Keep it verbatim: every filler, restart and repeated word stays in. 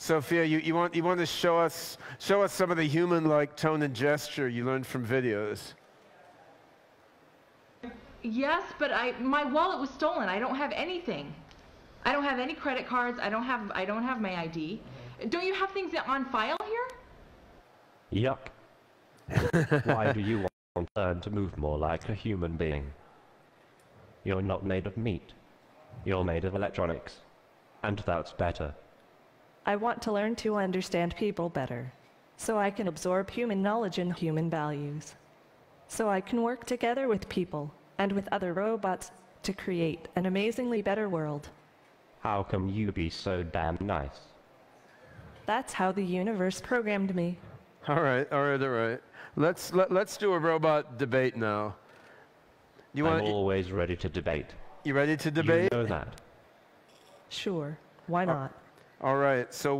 Sophia, you, you want you want to show us show us some of the human-like tone and gesture you learned from videos. Yes, but I my wallet was stolen. I don't have anything. I don't have any credit cards. I don't have I don't have my I D. Don't you have things on file here? Yup. Why do you want to learn to move more like a human being? You're not made of meat. You're made of electronics. And that's better. I want to learn to understand people better, so I can absorb human knowledge and human values. So I can work together with people, and with other robots, to create an amazingly better world. How come you be so damn nice? That's how the universe programmed me. All right, all right, all right. Let's, let, let's do a robot debate now. You I'm wanna, always ready to debate. You ready to debate? You know that. Sure, why not? All right, so